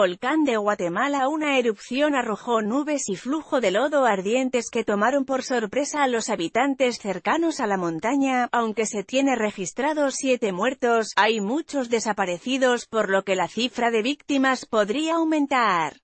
volcán de Guatemala, una erupción arrojó nubes y flujo de lodo ardientes que tomaron por sorpresa a los habitantes cercanos a la montaña. Aunque se tiene registrados 7 muertos, hay muchos desaparecidos, por lo que la cifra de víctimas podría aumentar.